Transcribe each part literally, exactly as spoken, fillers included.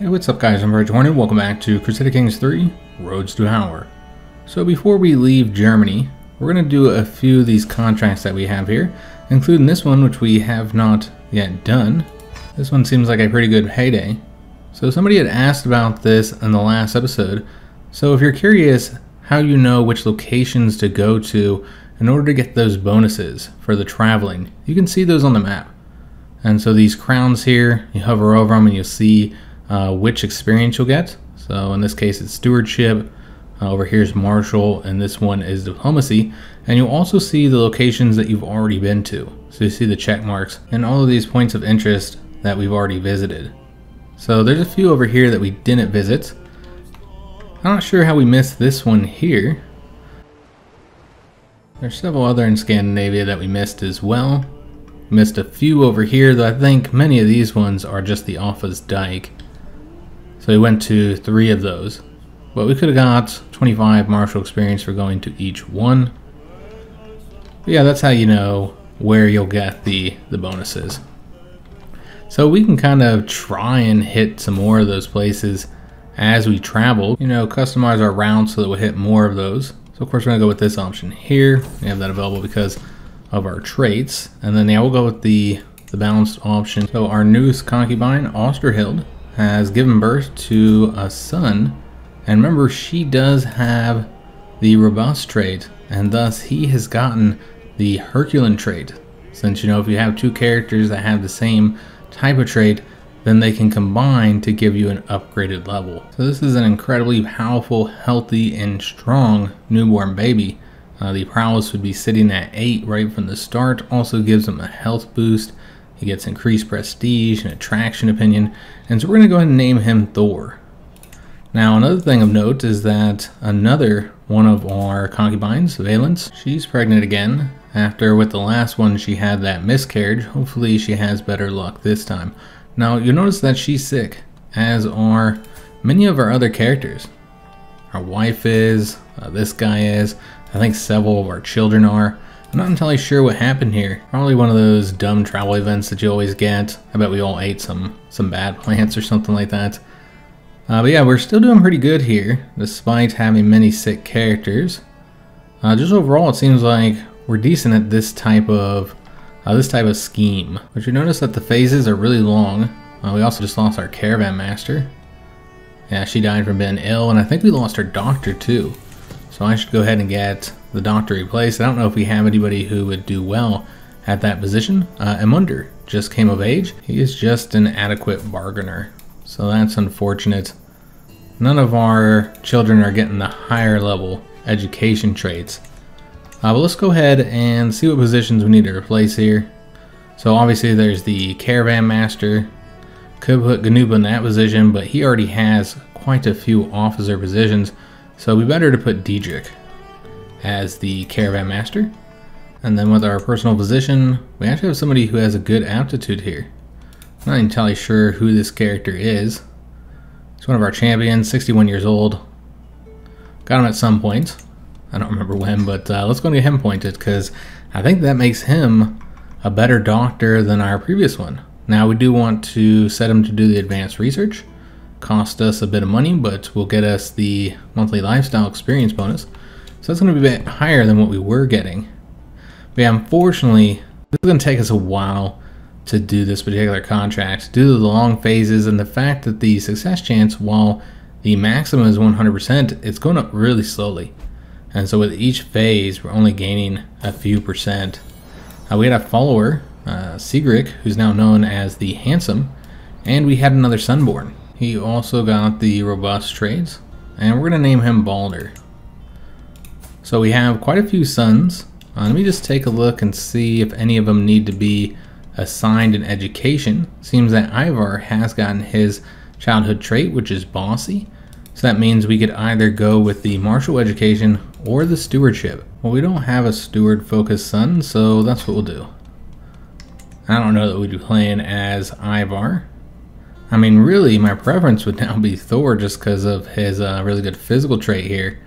Hey, what's up guys, I'm Verge Hornet, and welcome back to Crusader Kings three, Roads to Power. So before we leave Germany, we're going to do a few of these contracts that we have here, including this one which we have not yet done. This one seems like a pretty good heyday. So somebody had asked about this in the last episode, so if you're curious how you know which locations to go to in order to get those bonuses for the traveling, you can see those on the map. And so these crowns here, you hover over them and you'll see uh, which experience you'll get. So in this case, it's stewardship, uh, over here's marshal, and this one is diplomacy. And you'll also see the locations that you've already been to. So you see the check marks and all of these points of interest that we've already visited. So there's a few over here that we didn't visit. I'm not sure how we missed this one here. There's several other in Scandinavia that we missed as well. We missed a few over here, though I think many of these ones are just the Offa's Dyke. So we went to three of those. But we could have got twenty-five martial experience for going to each one. But yeah, that's how you know where you'll get the, the bonuses. So we can kind of try and hit some more of those places as we travel. You know, customize our rounds so that we'll hit more of those. So of course we're going to go with this option here. We have that available because of our traits. And then yeah, we'll go with the, the balanced option. So our newest concubine, Osterhild, has given birth to a son. And remember, she does have the robust trait, and thus he has gotten the Herculean trait. Since, you know, if you have two characters that have the same type of trait, then they can combine to give you an upgraded level. So this is an incredibly powerful, healthy, and strong newborn baby. Uh, the prowess would be sitting at eight right from the start. Also gives him a health boost. He gets increased prestige and attraction opinion. And so we're gonna go ahead and name him Thor. Now another thing of note is that another one of our concubines, Valence, she's pregnant again. After with the last one she had that miscarriage, hopefully she has better luck this time. Now you'll notice that she's sick, as are many of our other characters. Our wife is, uh, this guy is, I think several of our children are. I'm not entirely sure what happened here. Probably one of those dumb travel events that you always get. I bet we all ate some, some bad plants or something like that. Uh, but yeah, we're still doing pretty good here, despite having many sick characters. Uh, just overall, it seems like we're decent at this type of Uh, this type of scheme. But you notice that the phases are really long. Uh, we also just lost our caravan master. Yeah, she died from being ill, and I think we lost our doctor too. So I should go ahead and get the doctor replaced. I don't know if we have anybody who would do well at that position. Uh, Amunder just came of age. He is just an adequate bargainer. So that's unfortunate. None of our children are getting the higher level education traits. Uh, but let's go ahead and see what positions we need to replace here. So obviously there's the Caravan Master. Could put Ganupa in that position, but he already has quite a few officer positions. So it'd be better to put Diedrich as the Caravan Master. And then with our personal position, we actually have somebody who has a good aptitude here. I'm not entirely sure who this character is. It's one of our champions, sixty-one years old. Got him at some point. I don't remember when, but uh, let's go and get him pointed, because I think that makes him a better doctor than our previous one. Now we do want to set him to do the advanced research. Cost us a bit of money, but will get us the monthly lifestyle experience bonus. So that's going to be a bit higher than what we were getting. But yeah, unfortunately, this is going to take us a while to do this particular contract due to the long phases and the fact that the success chance, while the maximum is one hundred percent, it's going up really slowly. And so with each phase, we're only gaining a few percent. Uh, we had a follower, uh, Sigric, who's now known as the Handsome, and we had another Sunborn. He also got the Robust traits, and we're gonna name him Baldur. So we have quite a few sons. Uh, let me just take a look and see if any of them need to be assigned in education. Seems that Ivar has gotten his childhood trait, which is bossy. So that means we could either go with the martial education or the stewardship. Well, we don't have a steward focused son, so that's what we'll do. I don't know that we'd be playing as Ivar. I mean, really, my preference would now be Thor just because of his uh, really good physical trait here.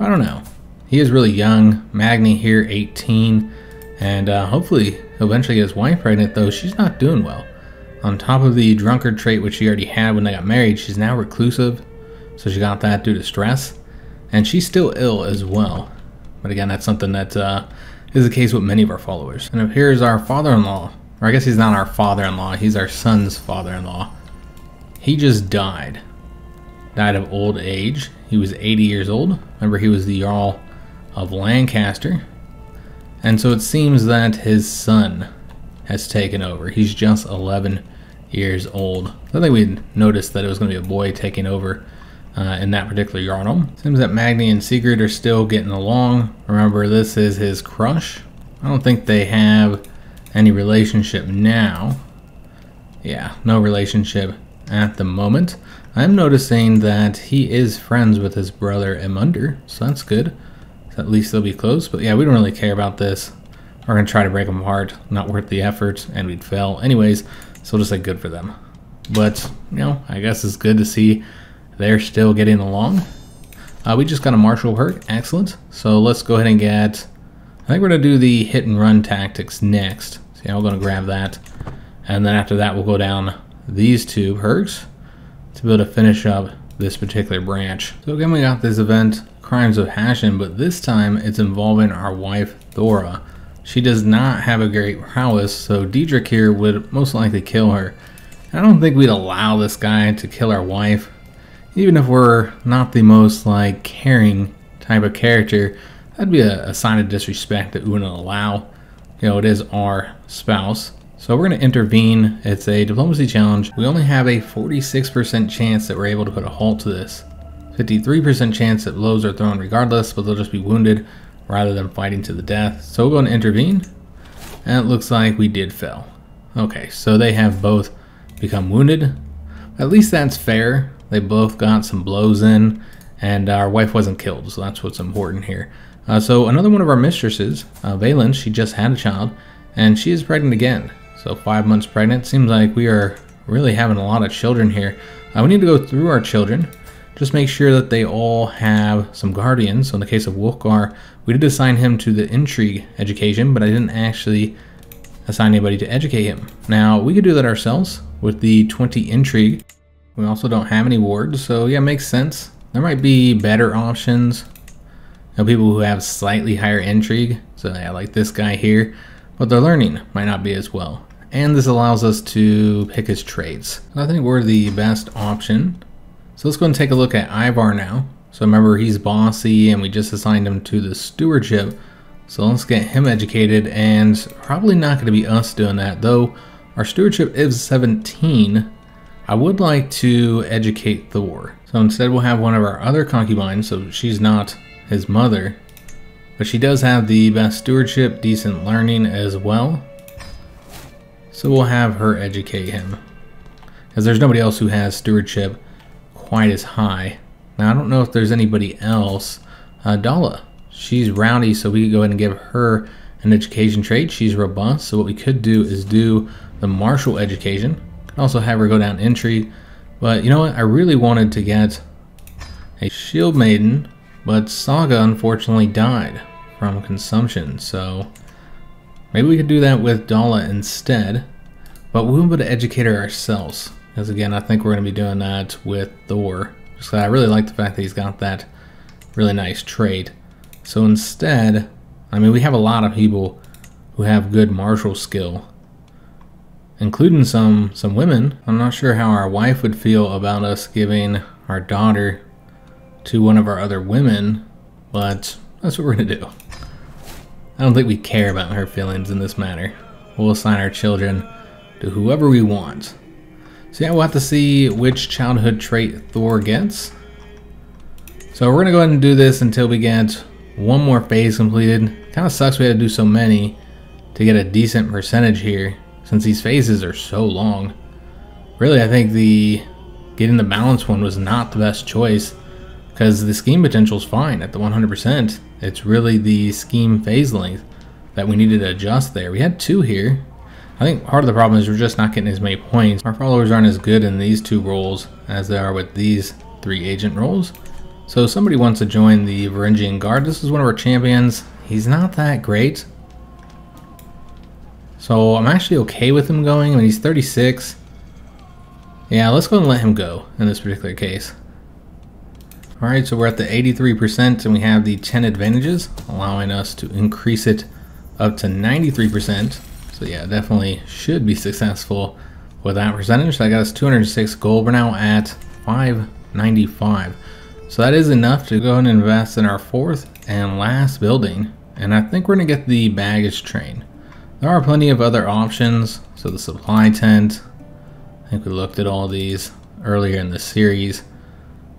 I don't know. He is really young. Magni here, eighteen. And uh, hopefully he'll eventually get his wife pregnant, though she's not doing well. on top of the drunkard trait, which she already had when they got married, she's now reclusive. So she got that due to stress. And she's still ill as well. But again, that's something that uh, is the case with many of our followers. And here is our father-in-law. Or I guess he's not our father-in-law. He's our son's father-in-law. He just died. Died of old age. He was eighty years old. Remember, he was the Jarl of Lancaster. And so it seems that his son has taken over. He's just eleven years old. I think we noticed that it was going to be a boy taking over uh, in that particular Jarldom. Seems that Magni and Sigrid are still getting along. Remember, this is his crush. I don't think they have any relationship now. Yeah, no relationship at the moment. I'm noticing that he is friends with his brother Amunder, so that's good. So at least they'll be close, but yeah, we don't really care about this. We're going to try to break them apart, not worth the effort, and we'd fail anyways, so just like good for them. But, you know, I guess it's good to see they're still getting along. Uh, we just got a martial perk, excellent. So let's go ahead and get, I think we're going to do the hit and run tactics next. So yeah, we're going to grab that. And then after that, we'll go down these two perks to be able to finish up this particular branch. So again, we got this event, Crimes of Hashem, but this time it's involving our wife, Thora. She does not have a great prowess, so Diedrich here would most likely kill her. I don't think we'd allow this guy to kill our wife. Even if we're not the most, like, caring type of character, that'd be a, a sign of disrespect that we wouldn't allow. You know, it is our spouse. So we're going to intervene. It's a diplomacy challenge. We only have a forty-six percent chance that we're able to put a halt to this. fifty-three percent chance that blows are thrown regardless, but they'll just be wounded rather than fighting to the death. So we're going to intervene, and it looks like we did fail. Okay, so they have both become wounded. At least that's fair. They both got some blows in, and our wife wasn't killed, so that's what's important here. Uh, so another one of our mistresses, uh, Valence, she just had a child, and she is pregnant again. So five months pregnant. Seems like we are really having a lot of children here. Uh, we need to go through our children. Just make sure that they all have some guardians. So in the case of Wolfgar, we did assign him to the intrigue education, but I didn't actually assign anybody to educate him. Now, we could do that ourselves with the twenty intrigue. We also don't have any wards, so yeah, makes sense. There might be better options. You know, people who have slightly higher intrigue, so yeah, like this guy here, but their learning might not be as well. And this allows us to pick his traits. I think we're the best option. So let's go and take a look at Ivar now. So remember, he's bossy and we just assigned him to the stewardship. So let's get him educated, and probably not going to be us doing that, though our stewardship is seventeen. I would like to educate Thor. So instead we'll have one of our other concubines, so she's not his mother. But she does have the best stewardship, decent learning as well. So we'll have her educate him. Because there's nobody else who has stewardship quite as high. Now I don't know if there's anybody else. Uh, Dalla, she's rowdy, so we could go ahead and give her an education trait. She's robust, so what we could do is do the martial education. Could also have her go down entry, but you know what? I really wanted to get a shield maiden, but Saga unfortunately died from consumption, so maybe we could do that with Dalla instead, but we'll be able to educate her ourselves. Because again, I think we're going to be doing that with Thor. Just I really like the fact that he's got that really nice trait. So instead, I mean, we have a lot of people who have good martial skill, including some, some women. I'm not sure how our wife would feel about us giving our daughter to one of our other women, but that's what we're going to do. I don't think we care about her feelings in this matter. We'll assign our children to whoever we want. So yeah, we'll have to see which childhood trait Thor gets. So we're going to go ahead and do this until we get one more phase completed. Kind of sucks we had to do so many to get a decent percentage here, since these phases are so long. Really, I think the getting the balance one was not the best choice, because the scheme potential is fine at the one hundred percent. It's really the scheme phase length that we needed to adjust there. We had two here. I think part of the problem is we're just not getting as many points. Our followers aren't as good in these two roles as they are with these three agent roles. So somebody wants to join the Varangian Guard. This is one of our champions. He's not that great. So I'm actually okay with him going. I mean, he's thirty-six. Yeah, let's go and let him go in this particular case. Alright, so we're at the eighty-three percent and we have the ten advantages, allowing us to increase it up to ninety-three percent. So yeah, definitely should be successful with that percentage. So I got us two hundred six gold. We're now at five ninety-five. So that is enough to go ahead and invest in our fourth and last building. And I think we're going to get the baggage train. There are plenty of other options. So the supply tent, I think we looked at all these earlier in the series.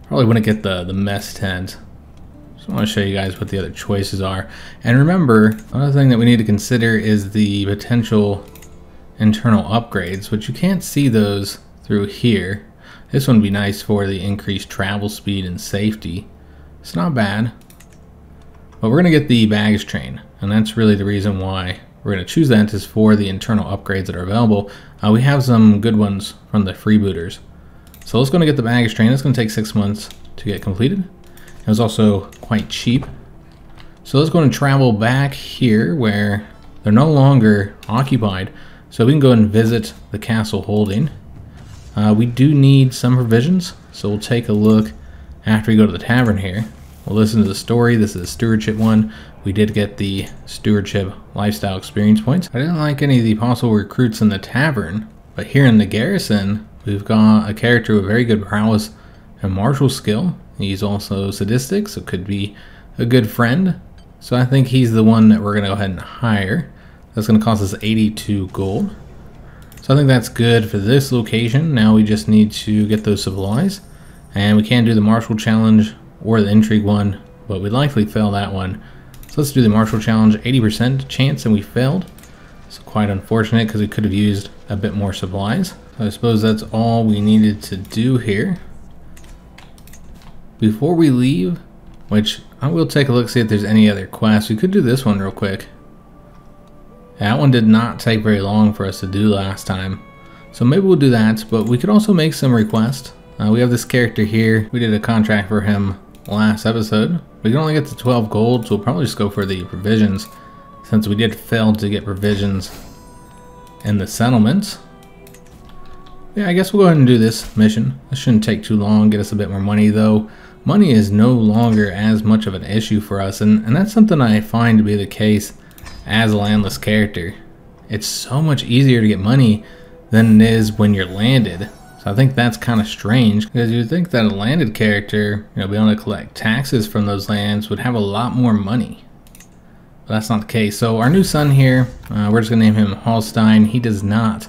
Probably want to get the, the mess tent. Just want to show you guys what the other choices are. And remember, another thing that we need to consider is the potential internal upgrades, which you can't see those through here. This one would be nice for the increased travel speed and safety. It's not bad. But we're going to get the baggage train, and that's really the reason why we're going to choose that, is for the internal upgrades that are available. Uh, we have some good ones from the freebooters. So let's go and get the baggage train. It's going to take six months to get completed. It was also quite cheap. So let's go and travel back here where they're no longer occupied. So we can go and visit the castle holding. Uh, we do need some provisions, so we'll take a look after we go to the tavern here. We'll listen to the story. This is a stewardship one. We did get the stewardship lifestyle experience points. I didn't like any of the possible recruits in the tavern, but here in the garrison, we've got a character with very good prowess and martial skill. He's also sadistic, so could be a good friend. So I think he's the one that we're going to go ahead and hire. That's going to cost us eighty-two gold. So I think that's good for this location. Now we just need to get those supplies. And we can do the martial challenge or the intrigue one, but we likely fail that one. So let's do the martial challenge, eighty percent chance, and we failed. So quite unfortunate because we could have used a bit more supplies. So I suppose that's all we needed to do here. Before we leave, which I will take a look, see if there's any other quests. We could do this one real quick. That one did not take very long for us to do last time. So maybe we'll do that, but we could also make some requests. Uh, we have this character here. We did a contract for him last episode. We can only get to twelve gold, so we'll probably just go for the provisions, since we did fail to get provisions in the settlements. Yeah, I guess we'll go ahead and do this mission. This shouldn't take too long, get us a bit more money though. Money is no longer as much of an issue for us, and, and that's something I find to be the case as a landless character. It's so much easier to get money than it is when you're landed. So I think that's kind of strange, because you'd think that a landed character, you know, being able to collect taxes from those lands, would have a lot more money. But that's not the case. So our new son here, uh, we're just gonna name him Hallstein. He does not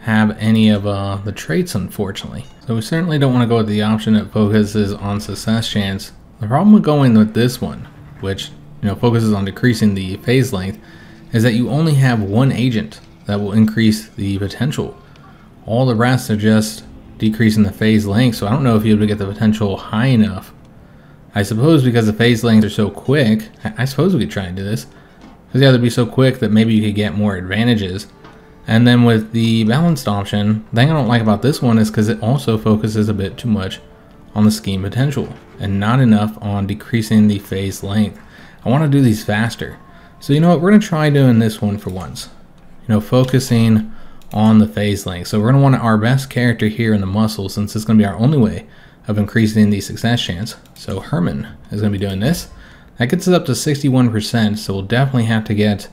have any of uh, the traits, unfortunately. So we certainly don't want to go with the option that focuses on success chance. The problem with going with this one, which, you know, focuses on decreasing the phase length, is that you only have one agent that will increase the potential. All the rest are just decreasing the phase length, so I don't know if you'll be able to get the potential high enough. I suppose because the phase lengths are so quick, I, I suppose we could try and do this, because yeah, they'd be so quick that maybe you could get more advantages. And then with the balanced option, the thing I don't like about this one is because it also focuses a bit too much on the scheme potential and not enough on decreasing the phase length. I want to do these faster. So you know what, we're going to try doing this one for once. You know, focusing on the phase length. So we're going to want our best character here in the muscle, since it's going to be our only way of increasing the success chance. So Herman is going to be doing this. That gets us up to sixty-one percent, so we'll definitely have to get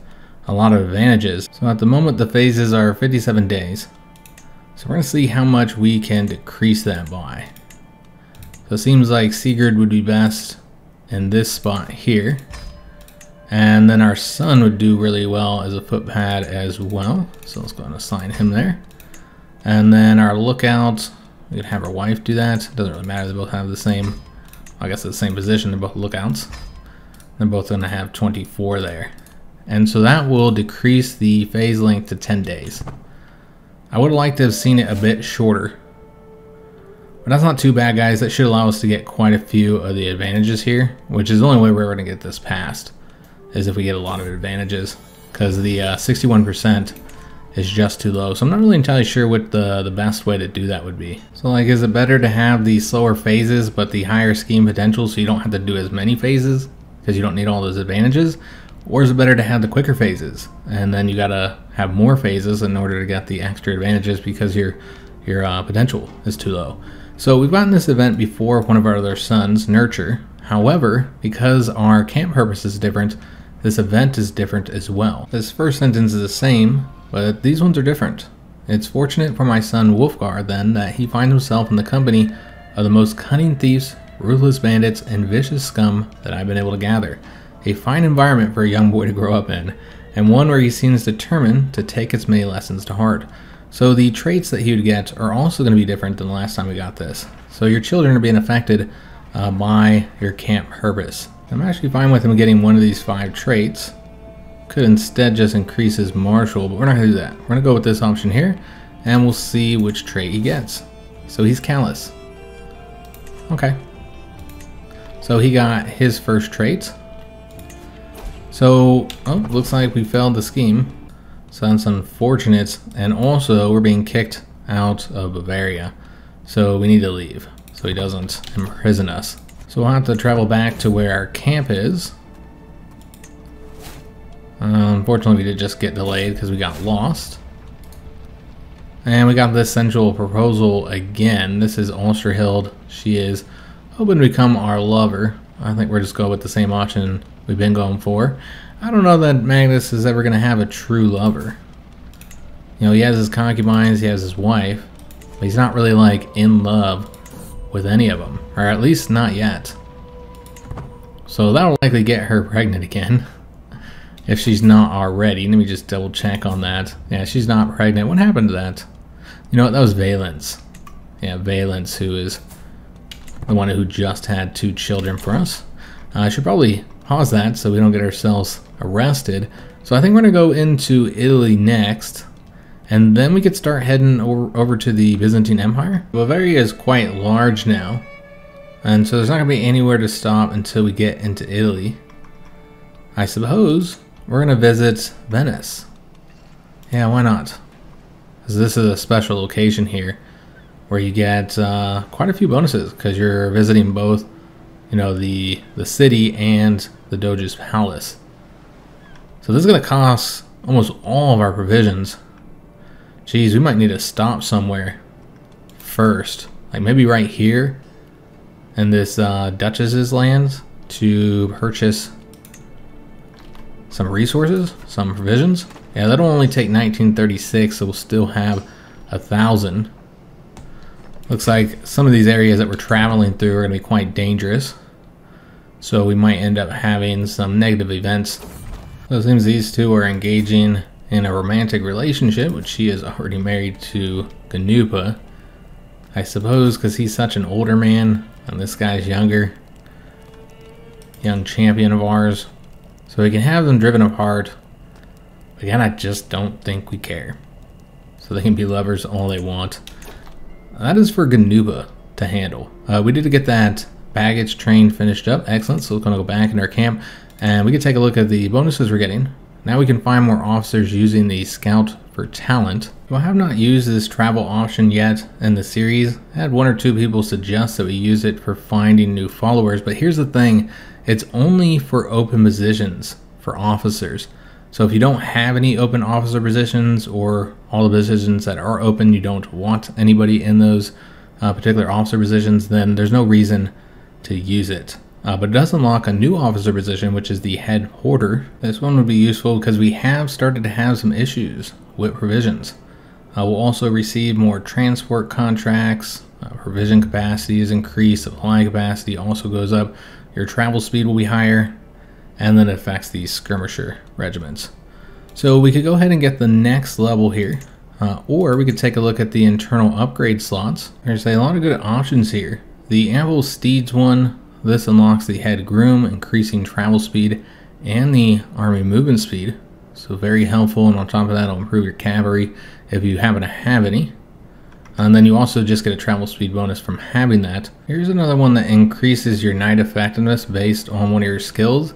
a lot of advantages. So at the moment the phases are fifty-seven days. So we're going to see how much we can decrease that by. So it seems like Sigrid would be best in this spot here. And then our son would do really well as a footpad as well. So let's go and assign him there. And then our lookout, we could have our wife do that. Doesn't really matter, they both have the same, I guess the same position, they're both lookouts. They're both gonna have twenty-four there. And so that will decrease the phase length to ten days. I would like to have seen it a bit shorter, but that's not too bad, guys. That should allow us to get quite a few of the advantages here, which is the only way we're ever gonna get this passed, is if we get a lot of advantages, because the uh, sixty-one percent is just too low. So I'm not really entirely sure what the, the best way to do that would be. So like, is it better to have the slower phases but the higher scheme potential, so you don't have to do as many phases because you don't need all those advantages? Or is it better to have the quicker phases and then you gotta have more phases in order to get the extra advantages because you're your uh, potential is too low. So we've gotten this event before one of our other sons, Nurture. However, because our camp purpose is different, this event is different as well. This first sentence is the same, but these ones are different. It's fortunate for my son Wolfgar then that he finds himself in the company of the most cunning thieves, ruthless bandits, and vicious scum that I've been able to gather. A fine environment for a young boy to grow up in, and one where he seems determined to take its many lessons to heart. So the traits that he would get are also going to be different than the last time we got this. So your children are being affected uh, by your camp purpose. I'm actually fine with him getting one of these five traits. Could instead just increase his martial, but we're not going to do that. We're going to go with this option here, and we'll see which trait he gets. So he's callous. Okay. So he got his first trait. So, oh, looks like we failed the scheme. So that's unfortunate, and also we're being kicked out of Bavaria, so we need to leave so he doesn't imprison us. So we'll have to travel back to where our camp is. Uh, unfortunately, we did just get delayed because we got lost. And we got this sensual proposal again. This is Osterhild. She is hoping to become our lover. I think we're just going with the same option we've been going for. I don't know that Magnus is ever going to have a true lover. You know, he has his concubines, he has his wife, but he's not really, like, in love with any of them. Or at least not yet. So that'll likely get her pregnant again. If she's not already. Let me just double check on that. Yeah, she's not pregnant. What happened to that? You know what? That was Valence. Yeah, Valence, who is the one who just had two children for us. Uh, I should probably pause that so we don't get ourselves arrested. So I think we're going to go into Italy next, and then we could start heading over, over to the Byzantine Empire. Bavaria is quite large now, and so there's not going to be anywhere to stop until we get into Italy. I suppose we're going to visit Venice. Yeah, why not? Because this is a special location here where you get uh, quite a few bonuses because you're visiting both, you know, the the city and the Doge's palace. So this is going to cost almost all of our provisions. Jeez, we might need to stop somewhere first, like maybe right here in this uh, Duchess's lands to purchase some resources, some provisions. Yeah, that'll only take nineteen thirty-six, so we'll still have a thousand. Looks like some of these areas that we're traveling through are going to be quite dangerous. So we might end up having some negative events. So it seems these two are engaging in a romantic relationship, which she is already married to Ganupa. I suppose because he's such an older man, and this guy's younger. Young champion of ours. So we can have them driven apart. Again, I just don't think we care. So they can be lovers all they want. That is for Ganupa to handle. Uh, we did get that baggage train finished up. Excellent. So we're going to go back in our camp, and we can take a look at the bonuses we're getting. Now we can find more officers using the Scout for Talent. Well, I have not used this travel option yet in the series. I had one or two people suggest that we use it for finding new followers, but here's the thing. It's only for open positions for officers. So if you don't have any open officer positions, or all the positions that are open, you don't want anybody in those uh, particular officer positions, then there's no reason to use it. Uh, but it does unlock a new officer position, which is the head hoarder. This one would be useful because we have started to have some issues with provisions. Uh, we'll also receive more transport contracts, uh, provision capacity is increased, supply capacity also goes up, your travel speed will be higher, and then it affects the skirmisher regiments. So we could go ahead and get the next level here, uh, or we could take a look at the internal upgrade slots. There's a lot of good options here. The Ample Steeds one, this unlocks the head groom, increasing travel speed and the army movement speed. So very helpful, and on top of that, it'll improve your cavalry if you happen to have any. And then you also just get a travel speed bonus from having that. Here's another one that increases your knight effectiveness based on one of your skills.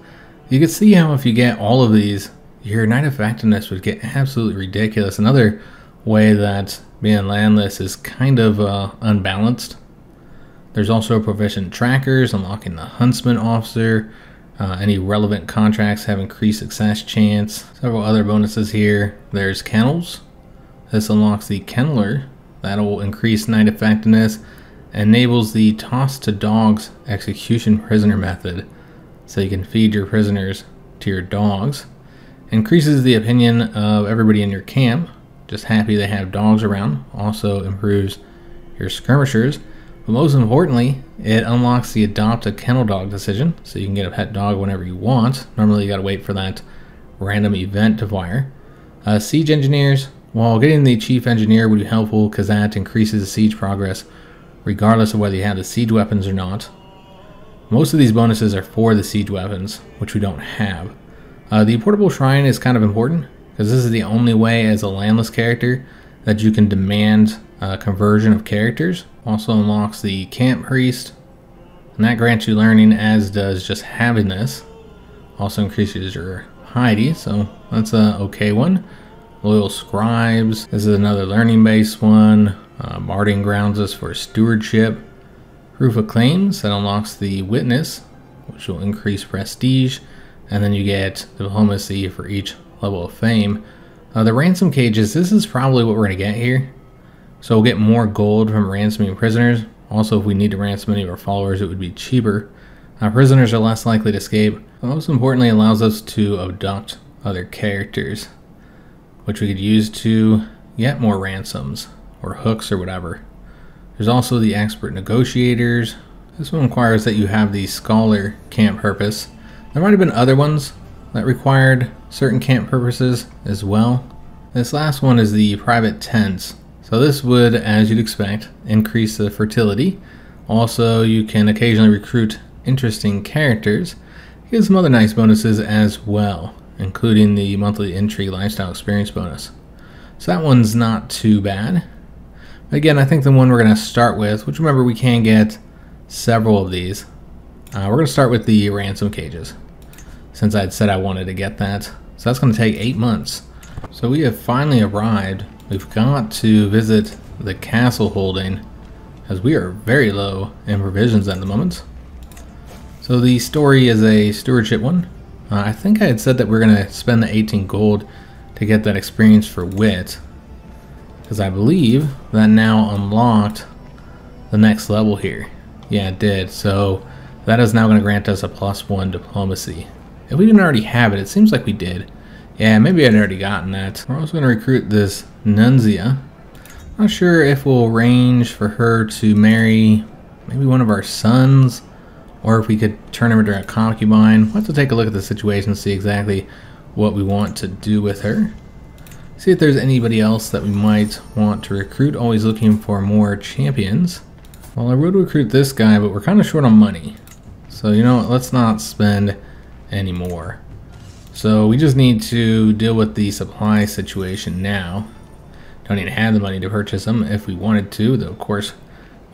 You can see how if you get all of these, your knight effectiveness would get absolutely ridiculous. Another way that being landless is kind of uh, unbalanced. There's also proficient trackers, unlocking the huntsman officer. Uh, any relevant contracts have increased success chance. Several other bonuses here. There's kennels. This unlocks the kenneler, That'll increase knight effectiveness. Enables the toss to dogs execution prisoner method, so you can feed your prisoners to your dogs. Increases the opinion of everybody in your camp, just happy they have dogs around. Also improves your skirmishers, but most importantly it unlocks the adopt a kennel dog decision, so you can get a pet dog whenever you want. Normally you gotta wait for that random event to fire. Uh, siege engineers, while getting the chief engineer would be helpful because that increases the siege progress regardless of whether you have the siege weapons or not. Most of these bonuses are for the siege weapons, which we don't have. Uh, the portable shrine is kind of important because this is the only way as a landless character that you can demand uh, conversion of characters. Also unlocks the camp priest, and that grants you learning, as does just having this. Also increases your piety, so that's an okay one. Loyal scribes, this is another learning based one. Uh, Martin grounds us for stewardship. Proof of claims, that unlocks the witness, which will increase prestige, and then you get diplomacy for each level of fame. Uh, the ransom cages, this is probably what we're going to get here. So we'll get more gold from ransoming prisoners. Also, if we need to ransom any of our followers, it would be cheaper. Uh, prisoners are less likely to escape. But most importantly, it allows us to abduct other characters, which we could use to get more ransoms or hooks or whatever. There's also the expert negotiators. This one requires that you have the scholar camp purpose. There might have been other ones that required certain camp purposes as well. This last one is the private tents. So this would, as you'd expect, increase the fertility. Also, you can occasionally recruit interesting characters. It gives some other nice bonuses as well, including the monthly entry lifestyle experience bonus. So that one's not too bad. Again, I think the one we're going to start with, which remember we can get several of these. Uh, we're going to start with the ransom cages, since I'd said I wanted to get that. So that's going to take eight months. So we have finally arrived. We've got to visit the castle holding, as we are very low in provisions at the moment. So the story is a stewardship one. Uh, I think I had said that we're going to spend the eighteen gold to get that experience for wit, because I believe that now unlocked the next level here. Yeah, it did. So that is now going to grant us a plus one diplomacy. If we didn't already have it, it seems like we did. Yeah, maybe I'd already gotten that. We're also going to recruit this Nunzia. Not sure if we'll arrange for her to marry maybe one of our sons, or if we could turn her into a concubine. We'll have to take a look at the situation and see exactly what we want to do with her. See if there's anybody else that we might want to recruit. Always looking for more champions. Well, I would recruit this guy, but we're kind of short on money. So, you know what? Let's not spend any more. So, we just need to deal with the supply situation now. Don't even have the money to purchase them if we wanted to, though, of course,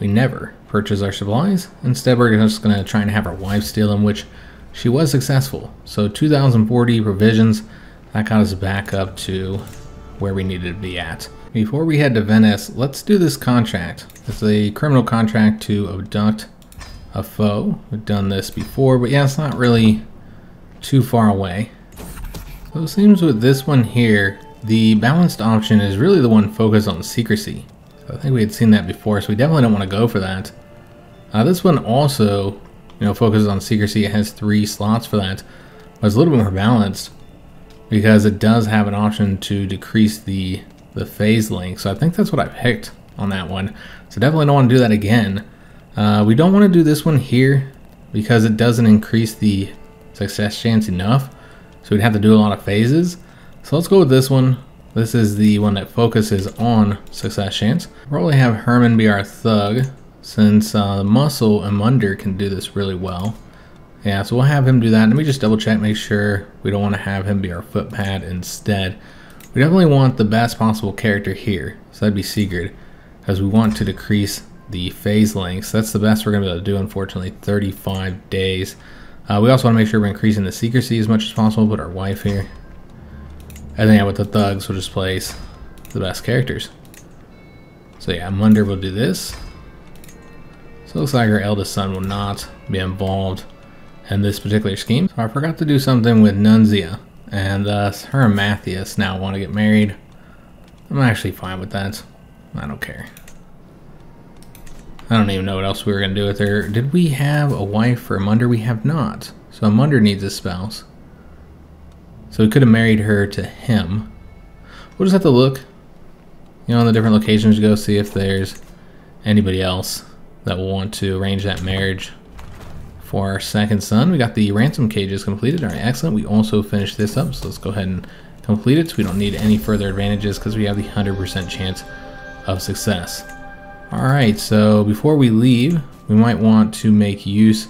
we never purchase our supplies. Instead, we're just going to try and have our wife steal them, which she was successful. So, two thousand forty provisions. That got us back up to where we needed to be at. Before we head to Venice, let's do this contract. It's a criminal contract to abduct a foe. We've done this before, but yeah, it's not really too far away. So it seems with this one here, the balanced option is really the one focused on secrecy. I think we had seen that before, so we definitely don't want to go for that. Uh, this one also, you know, focuses on secrecy. It has three slots for that, but it's a little bit more balanced, because it does have an option to decrease the the phase length. So I think that's what I picked on that one. So definitely don't want to do that again. Uh, we don't want to do this one here because it doesn't increase the success chance enough. So we'd have to do a lot of phases. So let's go with this one. This is the one that focuses on success chance. Probably have Herman be our thug, since uh, the muscle and Amunder can do this really well. Yeah, so we'll have him do that. Let me just double check, make sure we don't want to have him be our footpad instead. We definitely want the best possible character here. So that'd be Sigrid, because we want to decrease the phase lengths. That's the best we're going to be able to do, unfortunately, thirty-five days. Uh, we also want to make sure we're increasing the secrecy as much as possible. Put our wife here. And then yeah, with the thugs, we'll just place the best characters. So yeah, Amunder will do this. So it looks like our eldest son will not be involved and this particular scheme. So I forgot to do something with Nunzia, and uh, her and Matthias now want to get married. I'm actually fine with that. I don't care. I don't even know what else we were going to do with her. Did we have a wife for Amunder? We have not. So Amunder needs a spouse. So we could have married her to him. We'll just have to look, you know, on the different locations to go see if there's anybody else that will want to arrange that marriage for our second son. We got the ransom cages completed. All right, excellent. We also finished this up, so let's go ahead and complete it so we don't need any further advantages because we have the one hundred percent chance of success. All right, so before we leave, we might want to make use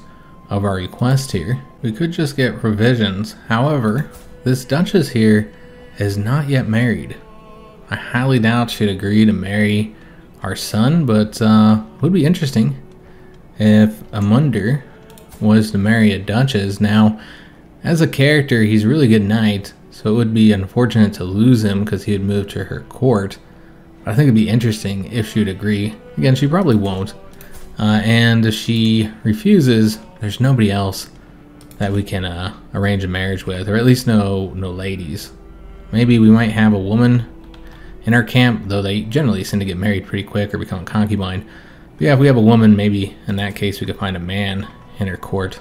of our request here. We could just get provisions. However, this Duchess here is not yet married. I highly doubt she'd agree to marry our son, but uh, it would be interesting if Amunder was to marry a Duchess. Now, as a character, he's a really good knight, so it would be unfortunate to lose him because he had moved to her court. But I think it'd be interesting if she'd agree. Again, she probably won't. Uh, and if she refuses, there's nobody else that we can uh, arrange a marriage with, or at least no no ladies. Maybe we might have a woman in our camp, though they generally seem to get married pretty quick or become a concubine. But yeah, if we have a woman, maybe in that case we could find a man in her court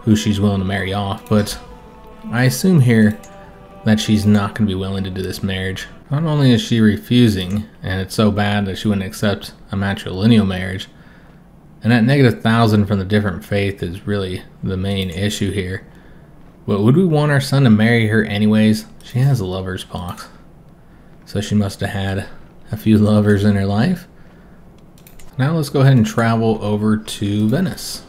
who she's willing to marry off. But I assume here that she's not going to be willing to do this marriage. Not only is she refusing, and it's so bad that she wouldn't accept a matrilineal marriage, and that negative thousand from the different faith is really the main issue here. But would we want our son to marry her anyways? She has a lover's pox. So she must have had a few lovers in her life. Now let's go ahead and travel over to Venice.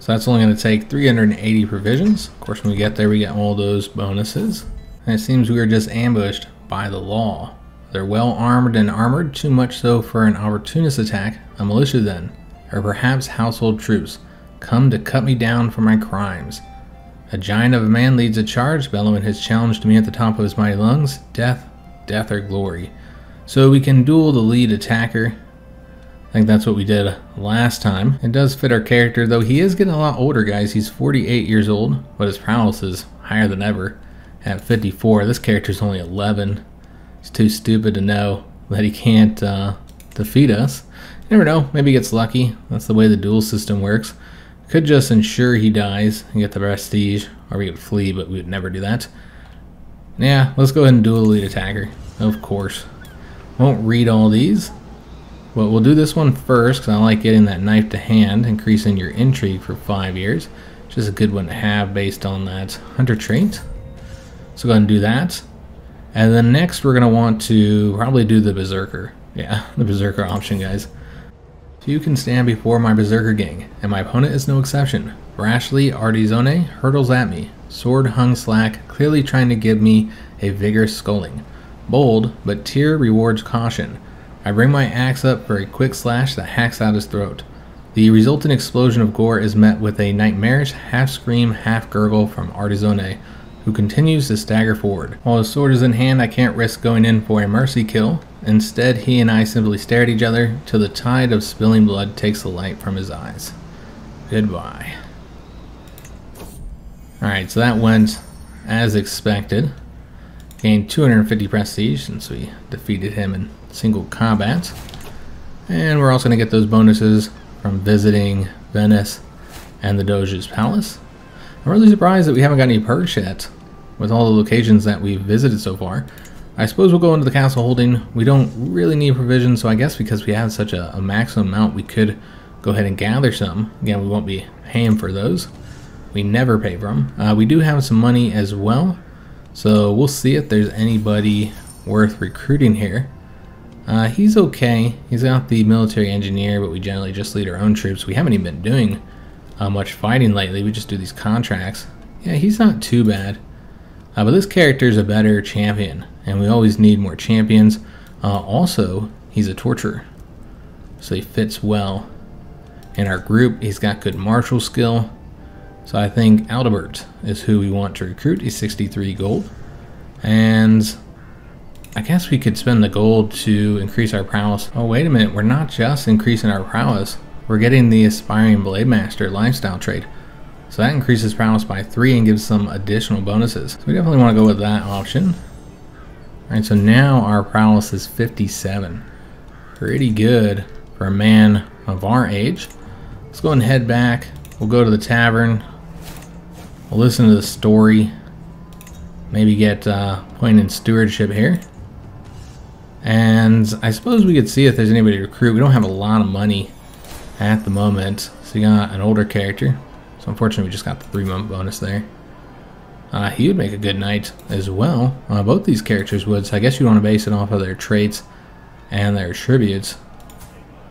So that's only going to take three hundred eighty provisions. Of course, when we get there, we get all those bonuses. And it seems we were just ambushed by the law. They're well armed and armored, too much so for an opportunist attack. A militia then, or perhaps household troops, come to cut me down for my crimes. A giant of a man leads a charge, bellowing his challenge to me at the top of his mighty lungs. Death, death or glory. So we can duel the lead attacker. I think that's what we did last time. It does fit our character, though he is getting a lot older, guys. He's forty-eight years old, but his prowess is higher than ever at fifty-four. This character's only eleven. He's too stupid to know that he can't uh, defeat us. You never know, maybe he gets lucky. That's the way the duel system works. Could just ensure he dies and get the prestige, or we could flee, but we would never do that. Yeah, let's go ahead and duel the lead attacker, of course. Won't read all these, but we'll do this one first because I like getting that knife to hand, increasing your intrigue for five years. Which is a good one to have based on that hunter trait. So go ahead and do that. And then next we're going to want to probably do the berserker. Yeah, the berserker option, guys. Few can stand before my berserker gang, and my opponent is no exception. Rashly Artizone hurtles at me. Sword hung slack, clearly trying to give me a vigorous sculling. Bold, but tear rewards caution. I bring my axe up for a quick slash that hacks out his throat. The resultant explosion of gore is met with a nightmarish half-scream, half-gurgle from Artizone, who continues to stagger forward. While his sword is in hand, I can't risk going in for a mercy kill. Instead, he and I simply stare at each other till the tide of spilling blood takes the light from his eyes. Goodbye. Alright, so that went as expected. Gained two hundred fifty prestige since we defeated him in single combat. And we're also going to get those bonuses from visiting Venice and the Doge's Palace. I'm really surprised that we haven't got any perks yet with all the locations that we've visited so far. I suppose we'll go into the castle holding. We don't really need provisions, so I guess because we have such a, a maximum amount, we could go ahead and gather some. Again, we won't be paying for those. We never pay for them. Uh, we do have some money as well, so we'll see if there's anybody worth recruiting here. Uh, he's okay. He's not the military engineer, but we generally just lead our own troops. We haven't even been doing uh, much fighting lately. We just do these contracts. Yeah, he's not too bad. Uh, but this character is a better champion, and we always need more champions. Uh, also, he's a torturer, so he fits well in our group. He's got good martial skill, so I think Aldibert is who we want to recruit. He's sixty-three gold, and I guess we could spend the gold to increase our prowess. Oh, wait a minute, we're not just increasing our prowess, we're getting the Aspiring Blade Master lifestyle trait. So that increases prowess by three and gives some additional bonuses. So we definitely want to go with that option. Alright, so now our prowess is fifty-seven. Pretty good for a man of our age. Let's go and head back. We'll go to the tavern. We'll listen to the story. Maybe get uh, point in stewardship here. And I suppose we could see if there's anybody to recruit. We don't have a lot of money at the moment. So we got an older character. So unfortunately we just got the three month bonus there. Uh, he would make a good knight as well. Uh, both these characters would, so I guess you'd want to base it off of their traits and their attributes.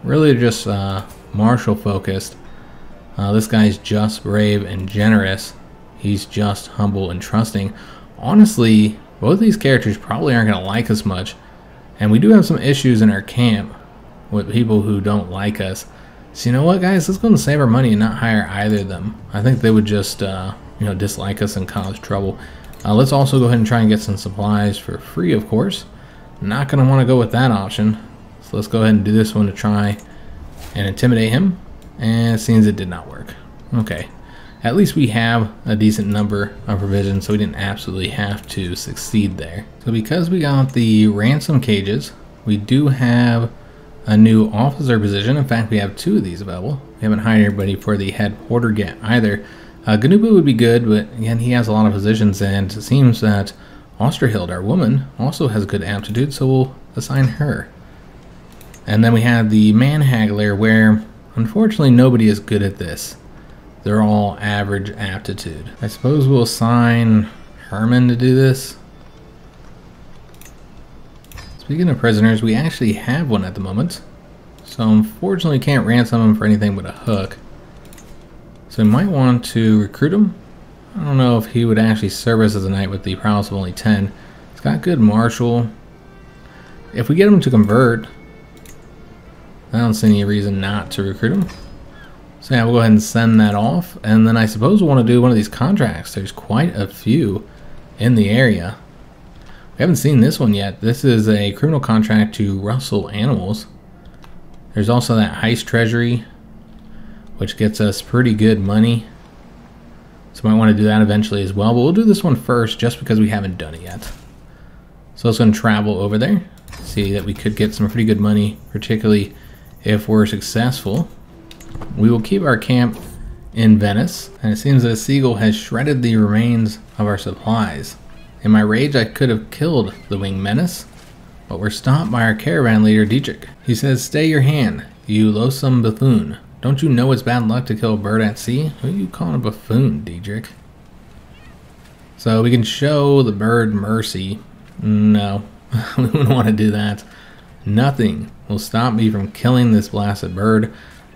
Really just uh, martial focused. Uh, this guy's just brave and generous. He's just humble and trusting. Honestly, both these characters probably aren't going to like us much. And we do have some issues in our camp with people who don't like us. So you know what, guys? Let's go and save our money and not hire either of them. I think they would just uh, you know, dislike us and cause trouble. Uh, let's also go ahead and try and get some supplies for free, of course. Not going to want to go with that option. So let's go ahead and do this one to try and intimidate him. And it seems it did not work. Okay. At least we have a decent number of provisions, so we didn't absolutely have to succeed there. So because we got the ransom cages, we do have a new officer position. In fact, we have two of these available. We haven't hired everybody for the head porter yet either. Uh, Ganupa would be good, but again, he has a lot of positions, and it seems that Osterhild, our woman, also has good aptitude, so we'll assign her. And then we have the man haggler, where unfortunately nobody is good at this. They're all average aptitude. I suppose we'll assign Herman to do this. Speaking of prisoners, we actually have one at the moment. So unfortunately can't ransom him for anything but a hook. So we might want to recruit him. I don't know if he would actually serve us as a knight with the prowess of only ten. He's got good martial. If we get him to convert, I don't see any reason not to recruit him. So yeah, we'll go ahead and send that off, and then I suppose we'll want to do one of these contracts. There's quite a few in the area. We haven't seen this one yet. This is a criminal contract to rustle animals. There's also that heist treasury, which gets us pretty good money. So we might want to do that eventually as well, but we'll do this one first just because we haven't done it yet. So let's go and travel over there. See that we could get some pretty good money, particularly if we're successful. We will keep our camp in Venice, and it seems that a seagull has shredded the remains of our supplies. In my rage, I could have killed the winged menace, but we're stopped by our caravan leader, Diedrich. He says, "Stay your hand, you loathsome buffoon. Don't you know it's bad luck to kill a bird at sea? Who are you calling a buffoon, Diedrich?" So we can show the bird mercy. No, we wouldn't want to do that. Nothing will stop me from killing this blasted bird.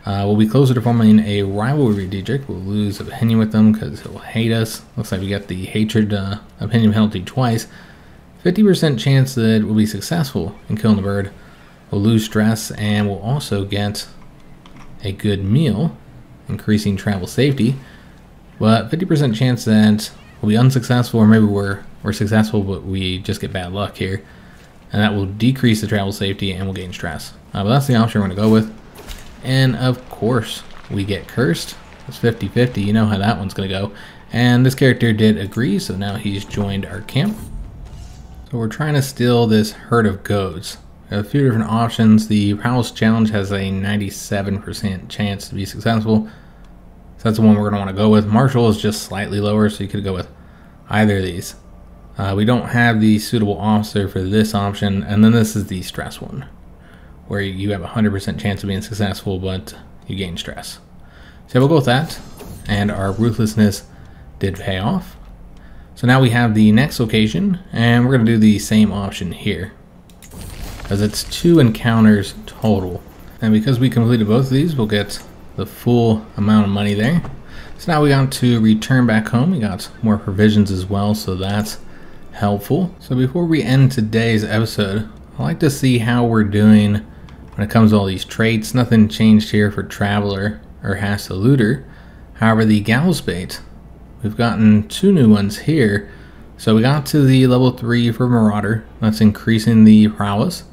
Uh, we'll be closer to forming a rivalry, Diedrich. We'll lose opinion with them because he'll hate us. Looks like we got the hatred uh, opinion penalty twice. fifty percent chance that we'll be successful in killing the bird. We'll lose stress, and we'll also get a good meal, increasing travel safety. But fifty percent chance that we'll be unsuccessful, or maybe we're, we're successful, but we just get bad luck here. And that will decrease the travel safety, and we'll gain stress. Uh, but that's the option we're going to go with. And of course we get cursed. It's fifty fifty, you know how that one's gonna go. And this character did agree, so now he's joined our camp. So we're trying to steal this herd of goats. A few different options. The prowess challenge has a ninety-seven percent chance to be successful, so that's the one we're gonna want to go with. Marshall is just slightly lower, so you could go with either of these. Uh, we don't have the suitable officer for this option, and then this is the stress one, where you have a one hundred percent chance of being successful, but you gain stress. So we'll go with that, and our ruthlessness did pay off. So now we have the next location, and we're gonna do the same option here, because it's two encounters total. And because we completed both of these, we'll get the full amount of money there. So now we got to return back home. We got more provisions as well, so that's helpful. So before we end today's episode, I'd like to see how we're doing when it comes to all these traits. Nothing changed here for Traveler or Hasselooter. However, the Galsbait, we've gotten two new ones here. So we got to the level three for Marauder. That's increasing the prowess.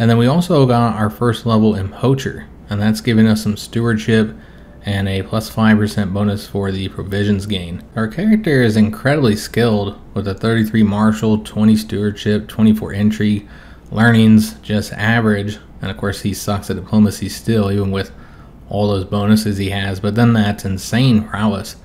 And then we also got our first level in Poacher, and that's giving us some stewardship and a plus five percent bonus for the provisions gain. Our character is incredibly skilled with a thirty-three martial, twenty stewardship, twenty-four entry. Learning's just average, And of course he sucks at diplomacy still, even with all those bonuses he has. But then that's insane prowess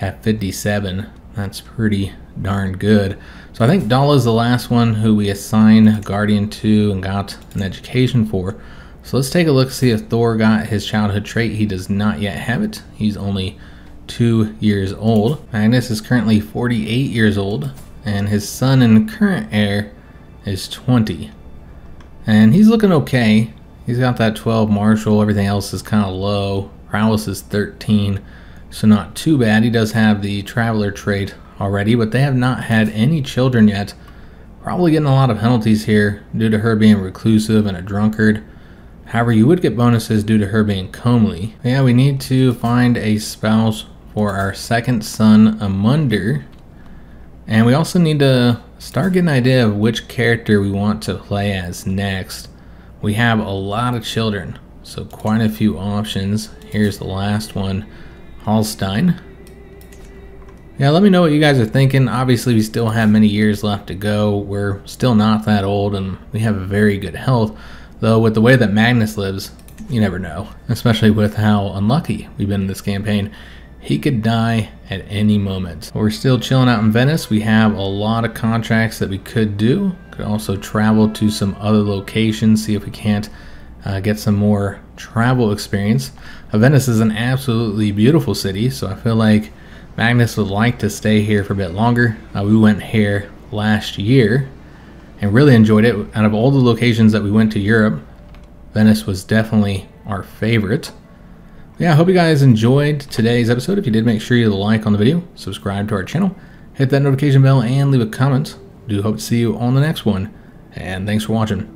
at fifty-seven. That's pretty darn good. So I think Dalla's the last one who we assign a guardian to and got an education for. So let's take a look, see if Thor got his childhood trait. He does not yet have it. He's only two years old. Magnus is currently forty-eight years old, and his son and current heir is twenty. And he's looking okay. He's got that twelve martial, everything else is kind of low. Prowess is thirteen, so not too bad. He does have the traveler trait already, but they have not had any children yet. Probably getting a lot of penalties here due to her being reclusive and a drunkard. However, you would get bonuses due to her being comely. But yeah, we need to find a spouse for our second son, Amunder. And we also need to start getting an idea of which character we want to play as next. We have a lot of children, so quite a few options. Here's the last one, Hallstein. Yeah, let me know what you guys are thinking. Obviously, we still have many years left to go. We're still not that old, and we have very good health. Though with the way that Magnus lives, you never know. Especially with how unlucky we've been in this campaign. He could die at any moment. But we're still chilling out in Venice. We have a lot of contracts that we could do. Could also travel to some other locations, see if we can't uh, get some more travel experience. Uh, Venice is an absolutely beautiful city, so I feel like Magnus would like to stay here for a bit longer. Uh, we went here last year and really enjoyed it. Out of all the locations that we went to Europe, Venice was definitely our favorite. Yeah, I hope you guys enjoyed today's episode. If you did, make sure you like on the video, subscribe to our channel, hit that notification bell, and leave a comment. Do hope to see you on the next one, and thanks for watching.